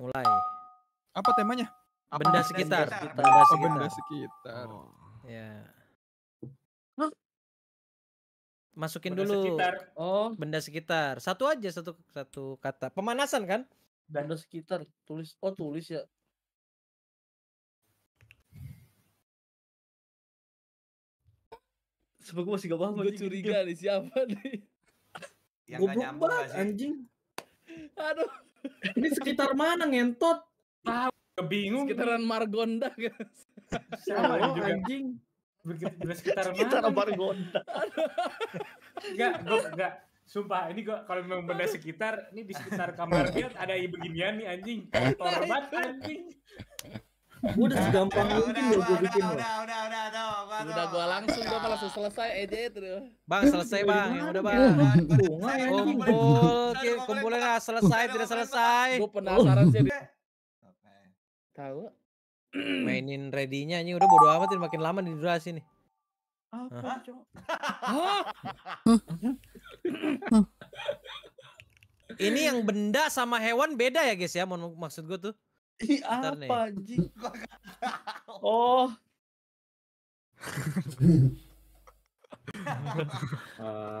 Mulai. Apa temanya? Benda sekitar. Benda sekitar. Oh. Ya. Hah? Masukin benda dulu. Sekitar. Oh, benda sekitar. Satu aja, satu kata. Pemanasan kan? Benda sekitar. Tulis. Oh, tulis ya. Sebab gue masih gak paham. Gue curiga nih siapa nih. Yang gak nyambung anjing. Aduh. Ini sekitar mana ngentot? Tahu. Kebingung. Sekitaran Margonda guys. Siapa oh, juga anjing. Sekitaran Margonda. Enggak. Sumpah ini gua kalau memang benda sekitar, ini di sekitar kamar dia ada beginian nih anjing. Torbat anjing. Udah segampang mungkin loh gue bikin. Udah gue langsung selesai aja itu. Bang, selesai bang. Udah bang. Kumpulin lah, selesai tidak selesai. Gue penasaran sih. Tahu? Mainin ready-nya ini udah bodo amat ini makin lama di durasi nih. Apa, Cok? Ini yang benda sama hewan beda ya, guys ya. Maksud gue tuh. Ih, apa anjing? Oh.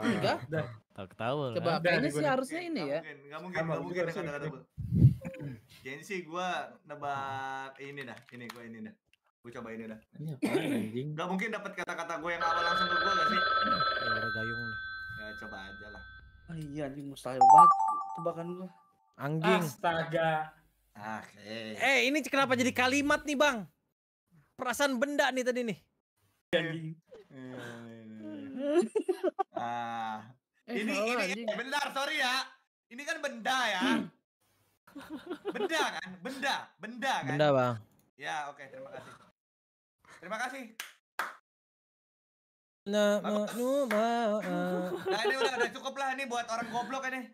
Enggak? Ketawa. Coba kayaknya sih harusnya ini ya. Enggak mungkin kata-kata gua. Jadi sih gua nebak ini dah. Gua coba ini dah. Ini apa anjing? Enggak mungkin dapat kata-kata gua yang awal langsung ke gua enggak sih? Ya udah gayung nih. Ya coba aja lah. Oh iya anjing mustahil banget tebakan gua. Anjing. Astaga. Okay. Ini kenapa jadi kalimat nih bang? Perasaan benda nih tadi nih. Ini benar, sorry ya. Ini kan benda ya. Benda kan? Benda bang. Ya oke, terima kasih. Nah ini udah cukup lah ini buat orang goblok ini.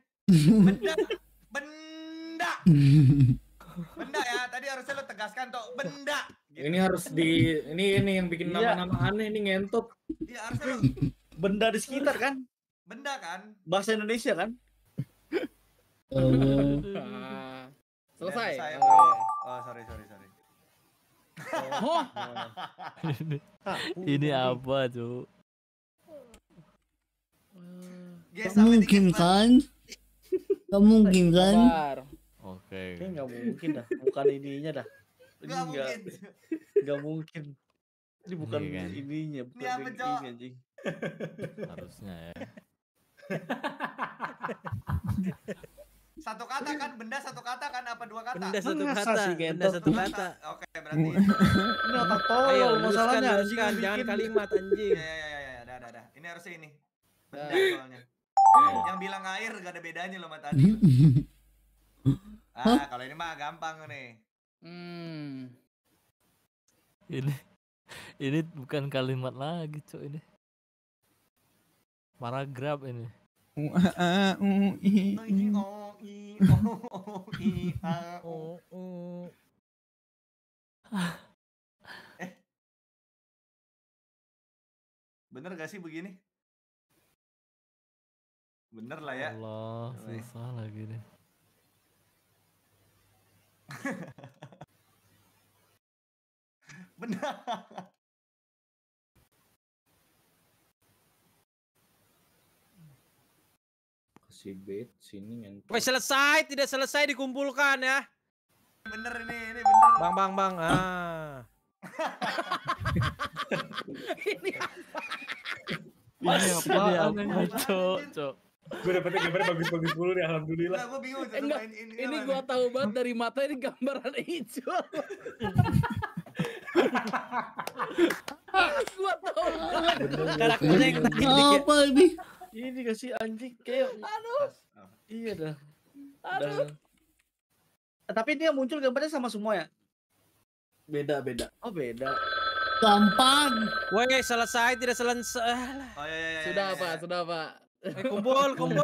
Benda ya, tadi harusnya lo tegaskan tuh benda. Gitu. Ini harus di ini yang bikin nama-nama aneh ini ngentot. Iya harusnya lo. Benda di sekitar kan? Benda kan? Bahasa Indonesia kan? Selesai. Ya, oh sorry. Oh. Ini apa tuh? Mungkin kan? Gak mungkin kan? Oke. Kayaknya gak mungkin dah. Bukan ininya dah. Gak mungkin. Ini bukan kan? Ininya. Bukan ini anjing. Harusnya ya. Satu kata kan? Benda satu kata kan? Apa dua kata? Benda satu kata. Oke berarti. Ini otak tolong masalahnya. Jangan kalimat anjing. Ya. Ada. Ini harusnya ini. Benda soalnya. Yang bilang air gak ada bedanya loh sama tadi. Kalau ini mah gampang nih. Ini bukan kalimat lagi, Cok, ini. Paragraf ini. Bener gak sih begini? Bener lah ya. Allah, susah lagi deh. Bener. Kasih bed sini ngentot. Wes selesai, tidak selesai dikumpulkan ya. Bener ini bener. Bang. Ini apa? Cok. Gue dapetnya gambar bagus-bagus dulu deh, alhamdulillah. Nah, gue bingung, ini gue tahu banget dari mata ini gambaran hijau. Gue tahu banget. Karakternya yang tadi. Apa ini? Ini kasih anjing kayak. Aduh. Iya dah. Aduh. Tapi dia muncul gambarnya sama semua ya? Beda. Oh beda. Gampang. Weh selesai tidak selesai. Oh, ya. Sudah pak. Kumpul. Orang.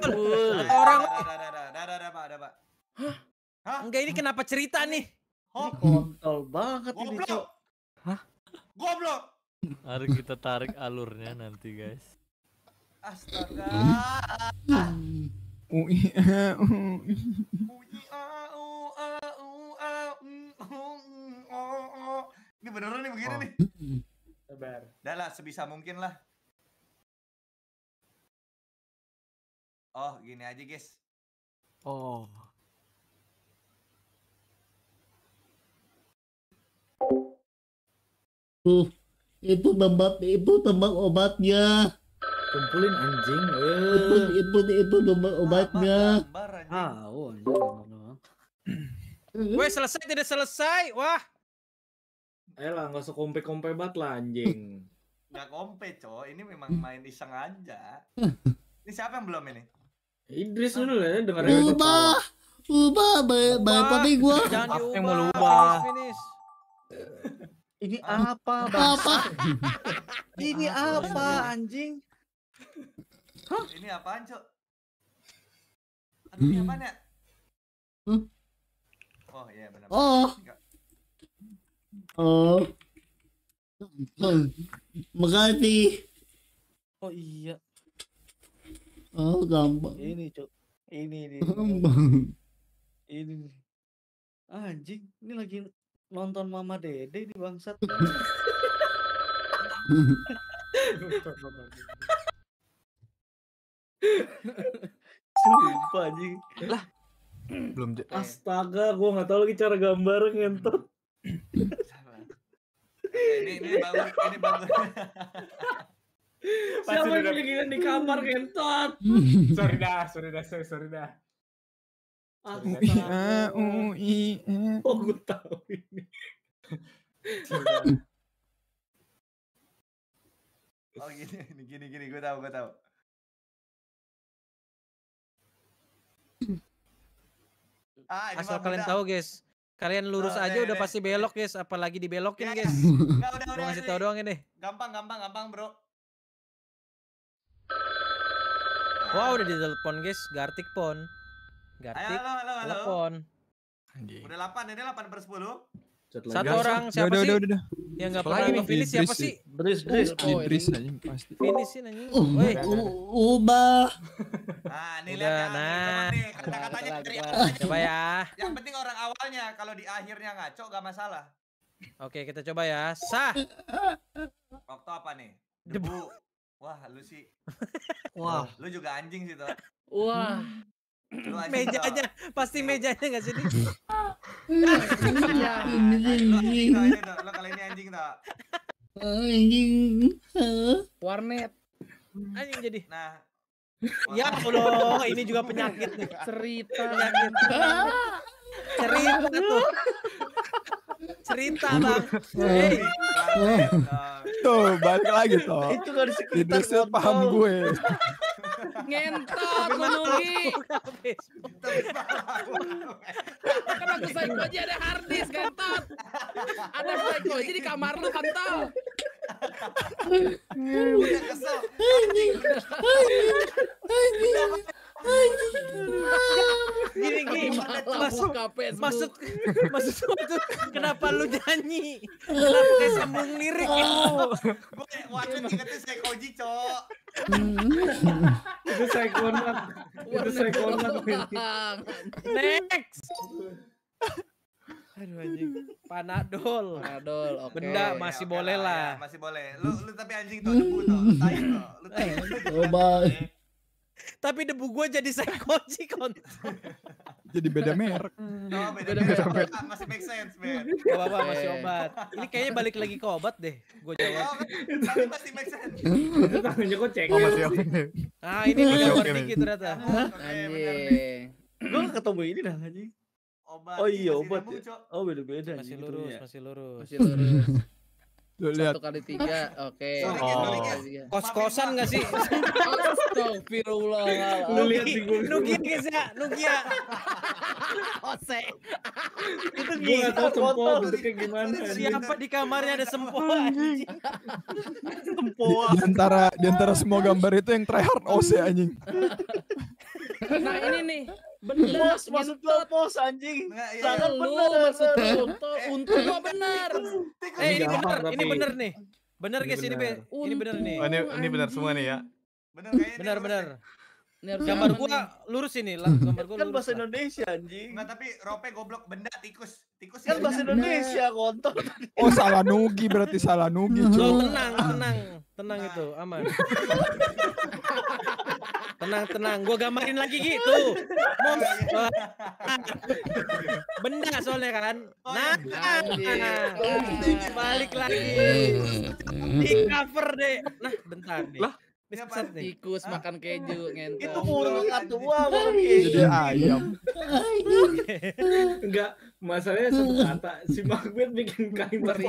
Ada pak. Hah? Enggak ini kenapa cerita nih? Kontol banget ini Cok. Hah? Goblok. Harus kita tarik alurnya nanti guys. Astaga. begini nih. Sabar. Udah lah, sebisa mungkin lah. Oh, gini aja guys. Oh. Ibu tembak obatnya. Kumpulin anjing. Ibu tembak obatnya. Ah, oh. Weh, selesai tidak selesai. Wah. Elah, nggak usah kompe-kompe banget lah anjing. Nggak kompe, coy. Ini memang main iseng aja. Ini siapa yang belum ini? Idris dulu ya, dengerin. Ubah, baik tapi gua. Jangan diubah. Yang mau ubah. Ini apa, apa? Ini apa, anjing? Hah? Ini apaan, Cok? Aduh, ini apaan ya? Oh, iya benar. Oh. Oh, makasih. Oh iya. Oh gampang. Ini cok. Ini. Gampang. Ini. Ah, anjing, ini lagi nonton Mama Dede di bangsat. Sumpah anjing. Lah. Belum. Astaga, gua nggak tahu lagi cara gambar ngentot. Ini bagus, ini bagus. Siapa yang giliran di kamar kentot? Sorry dah. Oh, gue tahu ini. Oh, gini, gue tahu. Ah, asal kalian tahu, guys. Kalian lurus aja udah pasti belok guys, apalagi dibelokin guys. Enggak, udah. Ngasih tau doang ini. Gampang bro. Wah, udah ditelepon guys, Gartic Phone. Gartic telepon. Udah 8, ini 8/10. Satu orang siapa sih? Yang enggak pernah nge-finish siapa sih? Idris anjing pasti. Finishin anjing. Woi, ubah. Nah, ini lihat nih kata-katanya teriak. Coba ya. Yang penting orang awalnya, kalau di akhirnya ngaco gak masalah. Oke, kita coba ya. Sah. Waktu apa nih? Debu. Wah, lu sih. Wah, lu juga anjing sih tuh. Wah. Mejanya pasti mejanya enggak sih? Lo kali ini anjing tak? Anjing. Warnet. Anjing jadi. Nah. Ya Allah, ini juga penyakit nih. Cerita tuh. Cerita bang. Tuh balik lagi toh. Itu gak di sekitar. Itu paham gue. Ngentot Lugi. Kenapa aku psycho aja ada hard disk ngentot. Ada psycho aja di kamar lu kental. Udah kesel. Gini maksud kenapa lu nyanyi? Kenapa kayak sambung lirik? Gue kayak warnet ingetnya psychoji cok. Itu psychonan next. Aduh anjing. Panadol. Oke. Benda masih boleh lah. Masih boleh. Lu tapi anjing tuh debu tuh. Lu tai. Coba. Tapi debu gua jadi psychoji konten. Jadi beda merek. Oh, beda merek. Masih make sense, man. Gak apa-apa, masih obat. Ini kayaknya balik lagi ke obat deh. Gua jawab. Tapi masih make sense. Itu tangannya kok cek. Masih oke. Ah, ini beda merek dikit ternyata. Anjing. Gua ketemu ini dah anjing. Obat. Oh iya obat. Oh beda-beda. Masih lurus. Lihat. 1x3. Oke. Kos-kosan enggak sih? Astagfirullah. Lu lihat di Google. Nugi guys ya, Nugi ya. Ose. Itu gila foto kayak gimana. Siapa di kamarnya ada sempoa anjing. Sempoa. Di antara semua gambar itu yang tryhard Ose anjing. Nah ini nih. Bener maksud lo pos anjing. Sangat bener maksud lo. Untuk lo bener. Ini bener nih. Bener guys ini bener nih. Ini bener semua nih ya. Bener. Gambar gua lurus ini lah. Gambar gua lurus. Kan bahasa Indonesia anjing. Enggak tapi rope goblok benda tikus. Tikus kan bahasa Indonesia kontol. Oh, salah nugi berarti salah nugi. Lo tenang itu aman. Tenang, gue gambarin lagi gitu. Benda soalnya kan. Nah, balik lagi. Di cover deh. Nah, bentar nih. Lah, tikus makan keju ngentot. Itu burung tua burung keju. Jadi ayam. Enggak, masalahnya satu kata si Macbeth bikin kalimat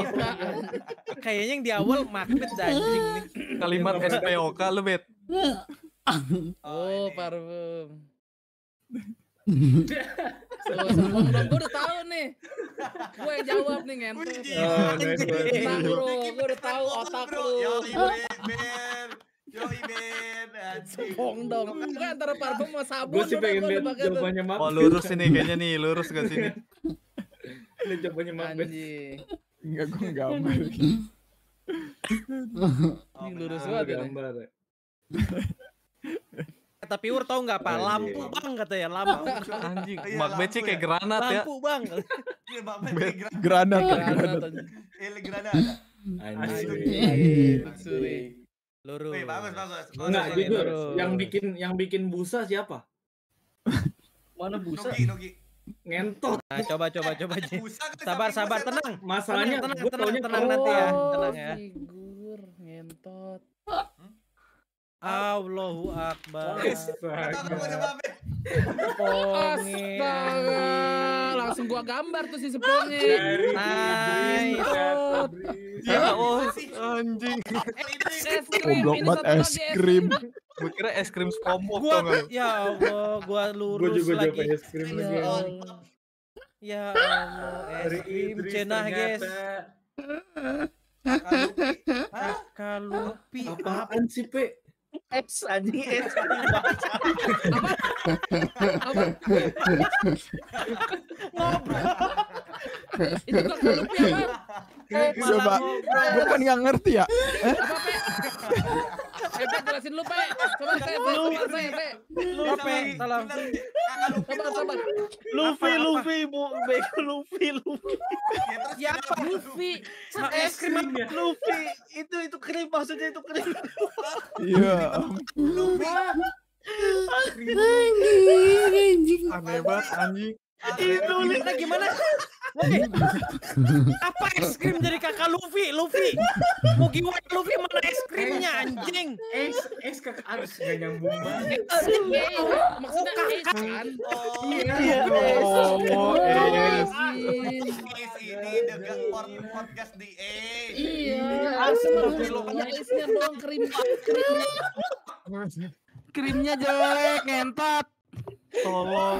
kayaknya yang di awal Macbeth anjing nih. Kalimat SPOK lu, Bet. Oh, parfum. Sombong dong, gue udah tahu nih. Gue jawab nih ngentot. Gue udah tahu otak lu. Yo Iben, sombong dong. Enggak antara parfum sama sabun. Gue sih pengen lihat jawabannya Macbeth. Oh lurus ini kayaknya nih, lurus ke sini. Lihat jawabannya Macbeth. Enggak, gue gambar. Ini lurus banget gambar. Kata Piur tau nggak Pak? Lampu bang kata ya, lampu. Anjing. Macbeth sih kayak granat ya. Lampu bang. Granat. Anjing. Lurus. Wih, bagus. Enggak, jujur. Yang bikin busa siapa? Mana busa? Nogi. Ngentot. Nah, coba aja. Sabar, tenang. Masalahnya tenang nanti ya. Tenang ya. Figur ngentot. Allahu Akbar. Astaga. Langsung gua gambar tuh si sepongnya. Nice. Ya, oh anjing. Goblok banget es krim. Gua kira es krim SpongeBob tau gak? Ya Allah, gua lurus lagi. Gua juga es krim lagi. Ya Allah, es krim cenah, guys. Kalupi. Apaan sih, Pe? S anjing S apa ngobrol itu kok lupa ya coba gue kan nggak ngerti ya apa jelasin lupa coba saya lupa salam coba Luffy bu bego Luffy siapa Luffy es krim Luffy itu krim maksudnya itu krim iya anjing aneh banget anjing itu lihat gimana apa es krim dari kakak Luffy mau gimana Luffy mana es krimnya anjing es kakak harus gak nyambung banget maksudnya kan es ini dengan podcast di es iya esnya doang krimnya jelek ngentot. Tolong.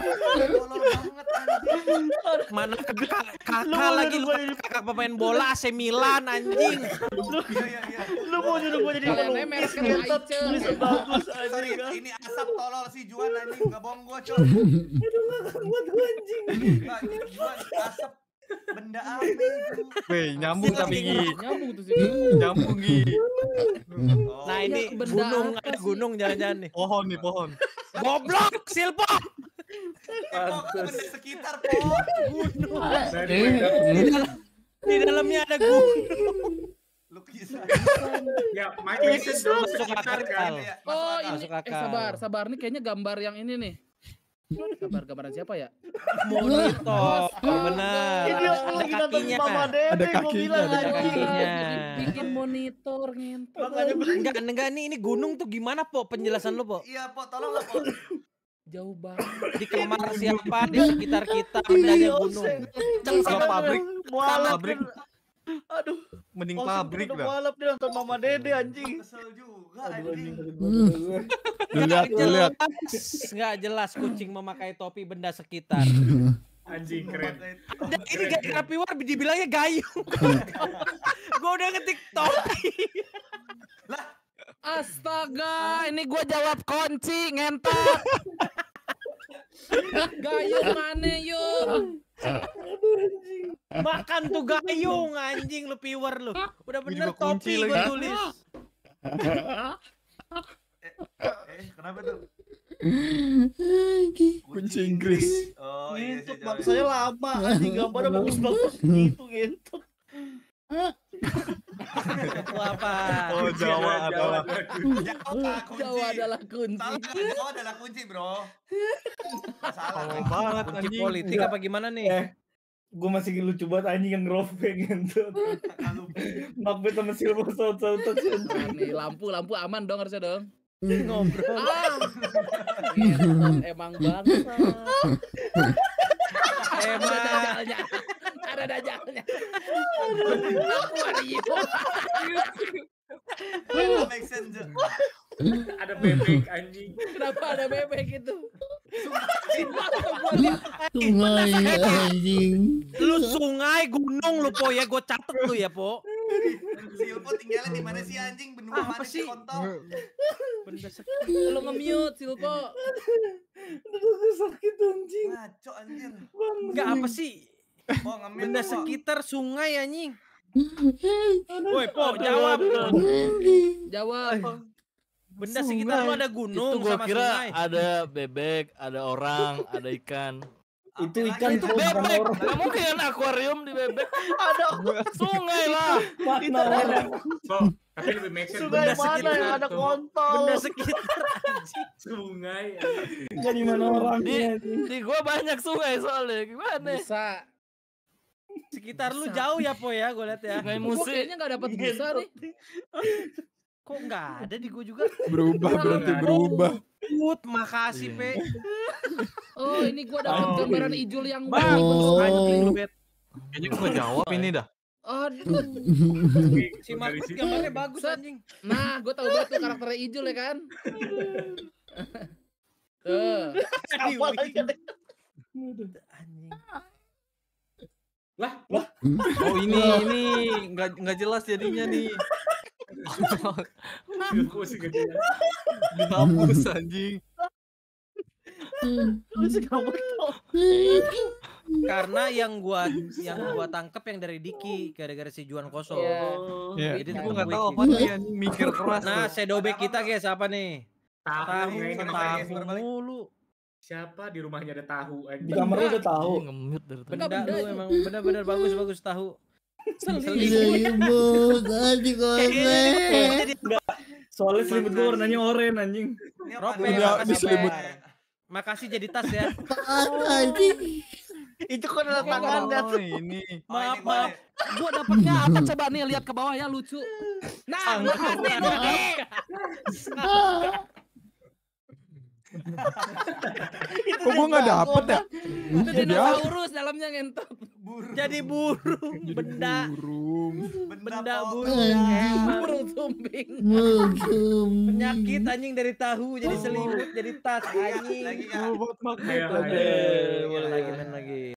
Mana kakak lagi lu kakak pemain bola AC Milan anjing. Lu mau nyuruh gua jadi bagus anjing. Ini asap tolol si Juan anjing enggak bohong gua coy. Aduh gua anjing. Juan asap benda apa itu? Weh, nyambung tapi gini. Nyambung tuh sih. Nyambung gini. Nah, ini gunung jalan-jalan nih. Pohon. Goblok, silpon. Benda sekitar pohon, gunung. Di dalamnya ada gunung. Lukisan. Ya, makin masuk akal. Oh, ini sabar. Ini kayaknya gambar yang ini nih. Gambaran siapa ya? Monitor. Benar. Ada kakinya. Bikin monitor ngentot. Enggak nih ini gunung tuh gimana Po? Penjelasan lu Po? Iya Po, tolong Po. Jauh banget. Di kamar siapa? Di sekitar kita ada gunung. Pabrik. Aduh, mending pabrik dah. Walap dia nonton Mama Dede anjing. Kesel juga anjing. Lihat. Enggak jelas kucing memakai topi benda sekitar. Anjing keren. Ini gara-gara Piwar dibilangnya gayung. Gua udah ngetik topi. Lah, astaga, ini gua jawab kunci ngentot. Gayung mana yuk? Makan tuh gayung anjing lu Piwar lu. Udah bener topi gua tulis. Kenapa tuh? Kunci Inggris. Oh, ngentot iya, bangsanya lama. Anjing gambarnya bagus-bagus gitu ngentot. Apa? Oh, Jawa adalah kunci. Jawa adalah kunci. Jawa adalah kunci, bro. Salah banget kunci anjing. Politik apa gimana nih? Gue masih lucu banget anjing yang ngerobek gitu. Makbet sama silver saut-sautan. Nih lampu aman dong harusnya dong. Ngobrol. Emang banget. Emang dajalnya. Ada dajalnya. Ada bebek anjing. Kenapa ada bebek itu? Sungai anjing. Lu sungai gunung lu po ya, gue catet lu ya po. Silpo tinggalnya di mana sih anjing? Benua mana sih kontol? Lu nge-mute Silpo. Aduh sakit anjing. Ngaco anjir. Enggak apa sih? Benda sekitar sungai anjing. Woi po jawab. Jawab. Benda sekitar lu ada gunung itu sama kira sungai. Ada bebek, ada orang, ada ikan. Itu ikan itu bebek. Kamu kayak akuarium di bebek. Ada sungai lah. Itu ada. Sungai mana yang ada kontol? Benda sekitar anjing. Sungai. Enggak di mana orangnya. Di gua banyak sungai soalnya. Gimana? Bisa. Sekitar lu jauh ya po ya, gua lihat ya. Sungai Musi. Kayaknya enggak dapat bisa nih. Kok nggak ada di gue juga? Berubah berarti berubah. Mut, makasih pe. Oh ini gue dapat gambaran ijul yang bagus. Kayaknya gue jawab ini dah. Aduh. Si Markus gambarnya bagus anjing. Nah gue tahu banget tuh karakternya ijul ya kan. Tuh. Apa lagi ada? Anjing. Lah. Oh ini nggak jelas jadinya nih. Dihapus anjing. Karena yang gua tangkep yang dari Diki gara-gara si Juan kosong. Jadi gua nggak tahu apa dia mikir keras. Nah, shadowback kita guys apa nih? Tahu mulu. Siapa di rumahnya ada tahu anjing. Di kamarnya ada tahu. Ngemut dari tadi. Benda lu emang benar-benar bagus tahu. Selimut tadi soalnya selimut gue warnanya oranye anjing. Makasih jadi tas ya. Itu kan ada tangannya tuh. Maaf. Gue dapetnya apa coba nih lihat ke bawah ya lucu. Nah, makasih nih. Kok gue gak dapet ya? Itu dinosaurus dalamnya ngentot. Jadi burung. Benda burung. Burung tumbing. Penyakit anjing dari tahu. Jadi selimut. Jadi tas anjing. Lagi kan? Lagi.